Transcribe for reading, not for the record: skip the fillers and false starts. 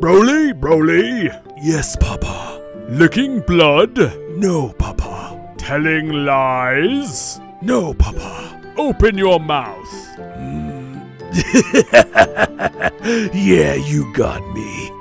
Broly, Broly? Yes, Papa. Licking blood? No, Papa. Telling lies? No, Papa. Open your mouth. Yeah, you got me.